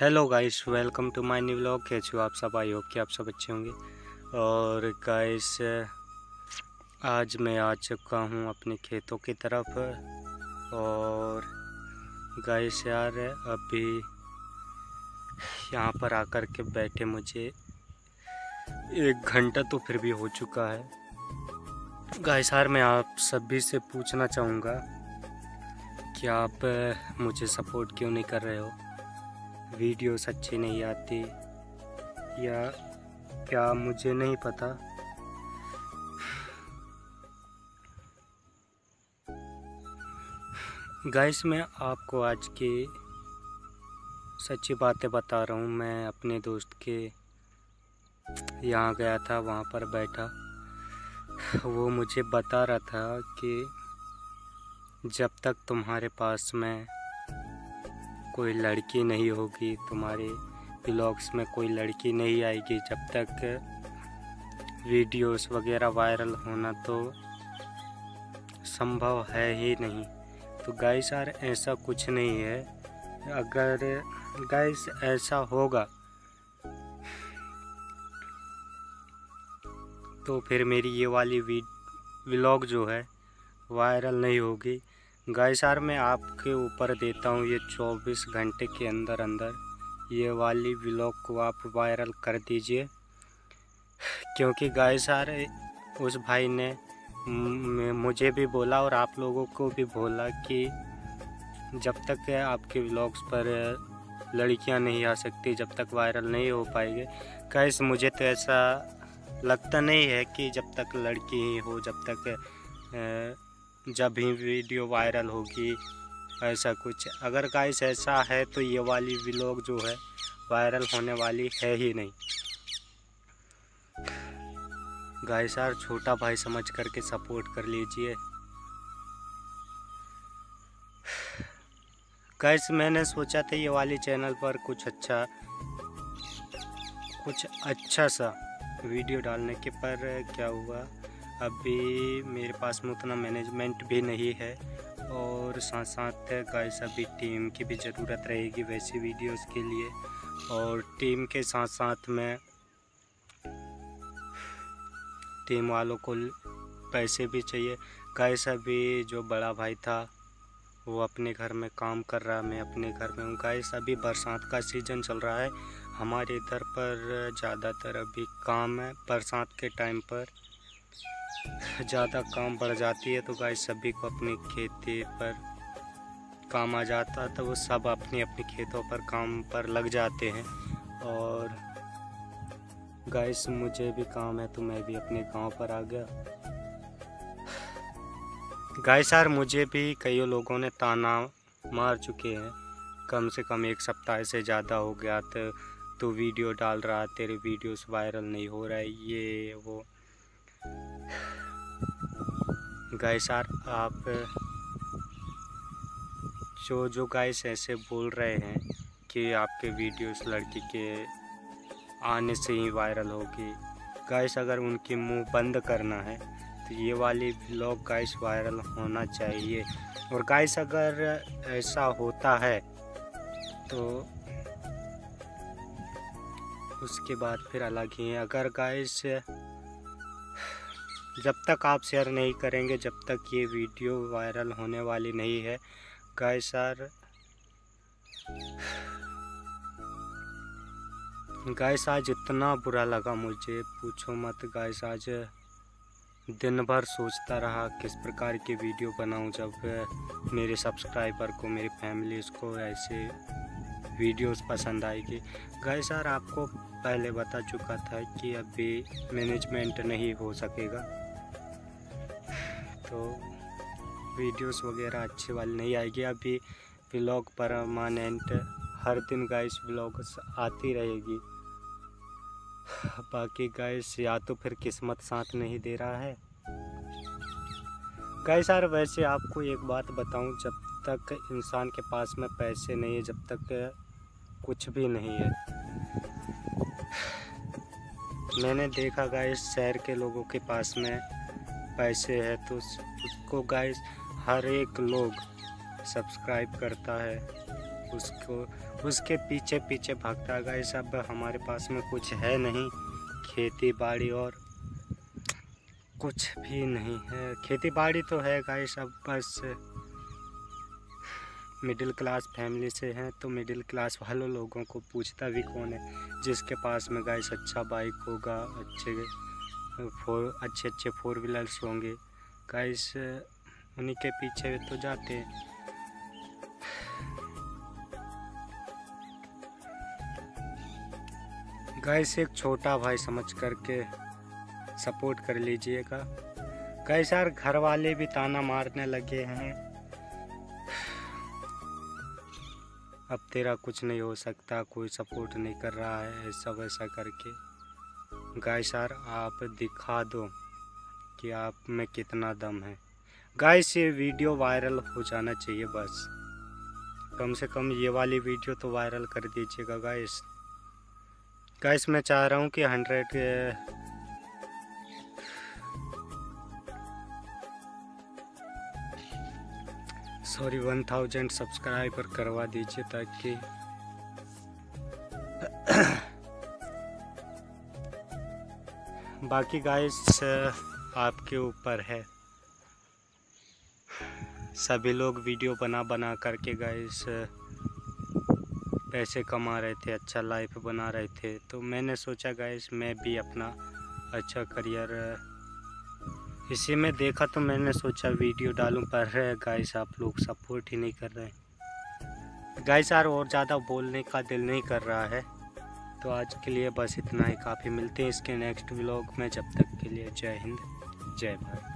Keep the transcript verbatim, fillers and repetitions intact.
Hello guys, welcome to my new vlog. कैसे हो आप सब? आई होप कि आप सब अच्छे होंगे। और गाइस, आज मैं आ चुका हूँ अपने खेतों की तरफ। और गाइस यार, अभी यहाँ पर आकर के बैठे मुझे एक घंटा तो फिर भी हो चुका है। गाइस यार, मैं आप सभी से पूछना चाहूँगा कि आप मुझे सपोर्ट क्यों नहीं कर रहे हो? वीडियोस अच्छी नहीं आती या क्या, मुझे नहीं पता। गाइस, मैं आपको आज की सच्ची बातें बता रहा हूँ। मैं अपने दोस्त के यहाँ गया था, वहाँ पर बैठा, वो मुझे बता रहा था कि जब तक तुम्हारे पास में कोई लड़की नहीं होगी, तुम्हारे ब्लॉग्स में कोई लड़की नहीं आएगी, जब तक वीडियोस वगैरह वायरल होना तो संभव है ही नहीं। तो गाइस यार, ऐसा कुछ नहीं है। अगर गाइस ऐसा होगा तो फिर मेरी ये वाली व्लॉग जो है वायरल नहीं होगी। गाइस यार, मैं आपके ऊपर देता हूँ ये चौबीस घंटे के अंदर अंदर ये वाली व्लॉग को आप वायरल कर दीजिए, क्योंकि गाइस यार, उस भाई ने मुझे भी बोला और आप लोगों को भी बोला कि जब तक आपके व्लॉग्स पर लड़कियां नहीं आ सकती, जब तक वायरल नहीं हो पाएंगे। गाइस, मुझे तो ऐसा लगता नहीं है कि जब तक लड़की ही हो, जब तक जब ही वीडियो वायरल होगी, ऐसा कुछ। अगर गाइस ऐसा है तो ये वाली व्लॉग जो है वायरल होने वाली है ही नहीं। गाइस यार, छोटा भाई समझ करके सपोर्ट कर लीजिए। गाइस, मैंने सोचा था ये वाली चैनल पर कुछ अच्छा कुछ अच्छा सा वीडियो डालने के, पर क्या हुआ, अभी मेरे पास में उतना मैनेजमेंट भी नहीं है और साथ साथ गाइस अभी टीम की भी ज़रूरत रहेगी वैसी वीडियोस के लिए। और टीम के साथ साथ में टीम वालों को पैसे भी चाहिए। गाइस, अभी जो बड़ा भाई था वो अपने घर में काम कर रहा है, मैं अपने घर में हूँ। गाइस, अभी बरसात का सीज़न चल रहा है हमारे इधर पर, ज़्यादातर अभी काम है। बरसात के टाइम पर ज़्यादा काम बढ़ जाती है, तो गाइस सभी को अपने खेती पर काम आ जाता है, तो वो सब अपने अपने खेतों पर काम पर लग जाते हैं। और गाइस, मुझे भी काम है तो मैं भी अपने गांव पर आ गया। गाइस यार, मुझे भी कई लोगों ने ताना मार चुके हैं, कम से कम एक सप्ताह से ज़्यादा हो गया। तो तू वीडियो डाल रहा, तेरे वीडियोस वायरल नहीं हो रहा है, ये वो। गाइस यार, आप जो जो गाइस ऐसे बोल रहे हैं कि आपके वीडियोस लड़की के आने से ही वायरल होगी, गाइस अगर उनके मुंह बंद करना है तो ये वाली व्लॉग गाइस वायरल होना चाहिए। और गाइस, अगर ऐसा होता है तो उसके बाद फिर अलग ही है। अगर गाइस जब तक आप शेयर नहीं करेंगे, जब तक ये वीडियो वायरल होने वाली नहीं है। गाइस यार गाइस आज इतना बुरा लगा मुझे, पूछो मत। गाइस आज दिन भर सोचता रहा किस प्रकार की वीडियो बनाऊं, जब मेरे सब्सक्राइबर को, मेरी फैमिली को ऐसे वीडियोस पसंद आएगी। गाइस यार, आपको पहले बता चुका था कि अभी मैनेजमेंट नहीं हो सकेगा, तो वीडियोस वगैरह अच्छे वाले नहीं आएगी। अभी व्लॉग परमानेंट हर दिन गाइस व्लॉग्स आती रहेगी। बाकी गाइस, या तो फिर किस्मत साथ नहीं दे रहा है। गाइस यार, वैसे आपको एक बात बताऊं, जब तक इंसान के पास में पैसे नहीं है, जब तक कुछ भी नहीं है। मैंने देखा गाइस, शहर के लोगों के पास में पैसे है तो उसको गाइस हर एक लोग सब्सक्राइब करता है, उसको उसके पीछे पीछे भागता है। गाइस अब हमारे पास में कुछ है नहीं, खेती बाड़ी और कुछ भी नहीं है। खेती बाड़ी तो है गाइस, अब बस मिडिल क्लास फैमिली से हैं तो मिडिल क्लास वालों लोगों को पूछता भी कौन है। जिसके पास में गाइस अच्छा बाइक होगा, अच्छे फोर अच्छे अच्छे फोर व्हीलर्स होंगे गाइस, उन्हीं के पीछे तो जाते हैं। गाइस एक छोटा भाई समझ करके सपोर्ट कर लीजिएगा। गाइस यार घर वाले भी ताना मारने लगे हैं, अब तेरा कुछ नहीं हो सकता, कोई सपोर्ट नहीं कर रहा है, ऐसा वैसा करके। गाइस यार आप दिखा दो कि आप में कितना दम है। गाइस ये वीडियो वायरल हो जाना चाहिए, बस कम से कम ये वाली वीडियो तो वायरल कर दीजिएगा। गाइस गाइस मैं चाह रहा हूँ कि hundred sorry one thousand subscriber करवा दीजिए, ताकि बाकी गाइस आपके ऊपर है। सभी लोग वीडियो बना बना करके गाइस पैसे कमा रहे थे, अच्छा लाइफ बना रहे थे, तो मैंने सोचा गाइस मैं भी अपना अच्छा करियर इसी में देखा, तो मैंने सोचा वीडियो डालूं, पर गाइस आप लोग सपोर्ट ही नहीं कर रहे। गाइस यार और ज़्यादा बोलने का दिल नहीं कर रहा है, तो आज के लिए बस इतना ही काफ़ी। मिलते हैं इसके नेक्स्ट व्लॉग में, जब तक के लिए जय हिंद जय भारत।